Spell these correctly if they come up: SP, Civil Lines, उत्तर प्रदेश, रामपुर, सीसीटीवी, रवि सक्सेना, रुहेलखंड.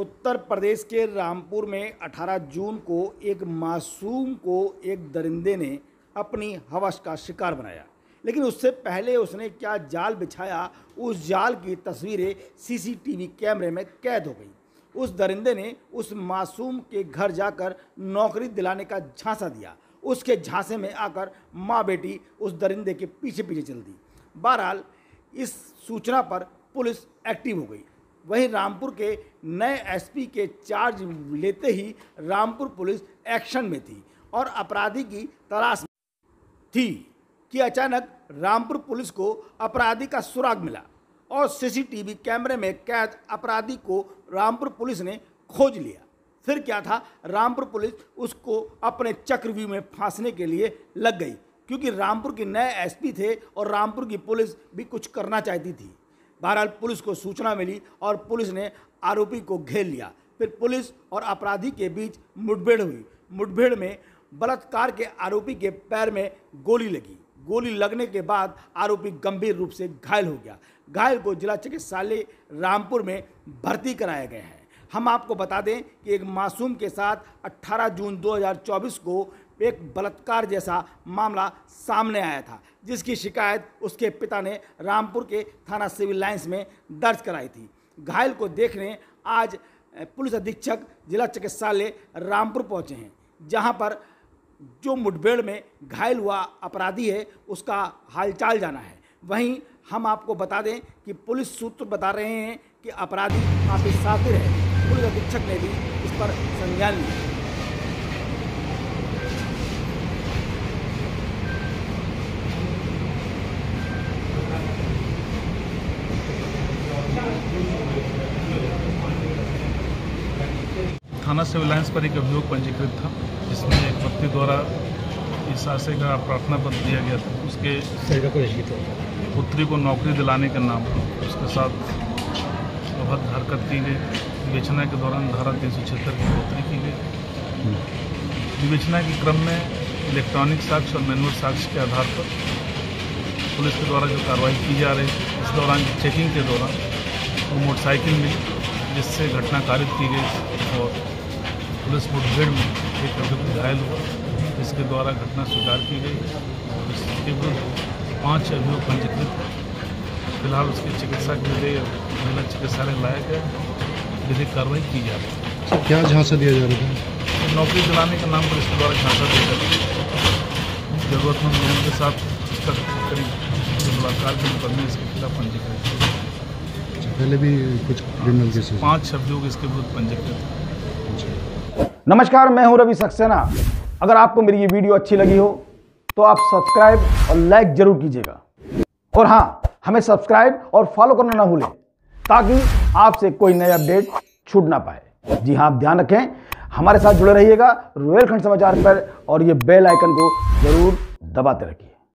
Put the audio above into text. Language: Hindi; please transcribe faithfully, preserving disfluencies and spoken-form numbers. उत्तर प्रदेश के रामपुर में अठारह जून को एक मासूम को एक दरिंदे ने अपनी हवस का शिकार बनाया, लेकिन उससे पहले उसने क्या जाल बिछाया, उस जाल की तस्वीरें सीसीटीवी कैमरे में कैद हो गई। उस दरिंदे ने उस मासूम के घर जाकर नौकरी दिलाने का झांसा दिया। उसके झांसे में आकर माँ बेटी उस दरिंदे के पीछे पीछे चल दी। बहरहाल इस सूचना पर पुलिस एक्टिव हो गई। वहीं रामपुर के नए एस पी के चार्ज लेते ही रामपुर पुलिस एक्शन में थी और अपराधी की तलाश थी कि अचानक रामपुर पुलिस को अपराधी का सुराग मिला और सीसीटीवी कैमरे में कैद अपराधी को रामपुर पुलिस ने खोज लिया। फिर क्या था, रामपुर पुलिस उसको अपने चक्रव्यूह में फांसने के लिए लग गई, क्योंकि रामपुर के नए एस पी थे और रामपुर की पुलिस भी कुछ करना चाहती थी। बहरहाल पुलिस को सूचना मिली और पुलिस ने आरोपी को घेर लिया। फिर पुलिस और अपराधी के बीच मुठभेड़ हुई। मुठभेड़ में बलात्कार के आरोपी के पैर में गोली लगी। गोली लगने के बाद आरोपी गंभीर रूप से घायल हो गया। घायल को जिला चिकित्सालय रामपुर में भर्ती कराया गया है। हम आपको बता दें कि एक मासूम के साथ अठारह जून दो हज़ार चौबीस को एक बलात्कार जैसा मामला सामने आया था, जिसकी शिकायत उसके पिता ने रामपुर के थाना सिविल लाइंस में दर्ज कराई थी। घायल को देखने आज पुलिस अधीक्षक जिला चिकित्सालय रामपुर पहुंचे हैं, जहां पर जो मुठभेड़ में घायल हुआ अपराधी है उसका हालचाल जाना है। वहीं हम आपको बता दें कि पुलिस सूत्र बता रहे हैं कि अपराधी काफ़ी शातिर है। पुलिस अधीक्षक ने भी इस पर संज्ञान लिया। थाना सिविल लाइंस पर एक अभियोग पंजीकृत था, जिसमें एक व्यक्ति द्वारा इसासे का प्रार्थना पत्र दिया गया था। उसके पुत्री को नौकरी दिलाने के नाम पर उसके साथ बहुत हरकत की गई। विवेचना के दौरान धारा तीन सौ छिहत्तर की बढ़ोतरी की गई। विवेचना के क्रम में इलेक्ट्रॉनिक साक्ष्य और मैनुअल साक्ष्य के आधार पर पुलिस के द्वारा जो कार्रवाई की जा रही थी, इस दौरान चेकिंग के दौरान वो मोटरसाइकिल मिली, जिससे घटना कारित की गई और पुलिस मुठभेड़ में एक अभियुक्त घायल हुआ, जिसके द्वारा घटना स्वीकार की गई और इसके विरुद्ध पाँच अभियोग पंजीकृत। फिलहाल उसकी चिकित्सा के लिए महिला चिकित्सालय लाया गया। विधिक कार्रवाई की जा रही है। क्या झांसा दिया जा रहा है? नौकरी दिलाने के नाम पर इसके द्वारा झांसा दिया जा रहा है। जरूरतमंद लोगों के साथ इसका करीब बलात्कार के मुकदमे इसके खिलाफ पंजीकृत है। पहले भी कुछ क्रिमिनल केसेस पांच शब्दों के इसके विरुद्ध पंजीकृत। नमस्कार, मैं हूं रवि सक्सेना। अगर आपको मेरी ये वीडियो अच्छी लगी हो तो आप सब्सक्राइब और लाइक जरूर कीजिएगा, और हाँ, हमें सब्सक्राइब और फॉलो करना ना भूलें, ताकि आपसे कोई नया अपडेट छूट ना पाए। जी हाँ, आप ध्यान रखें, हमारे साथ जुड़े रहिएगा रुहेलखंड समाचार पर, और ये बेल आइकन को जरूर दबाते रखिए।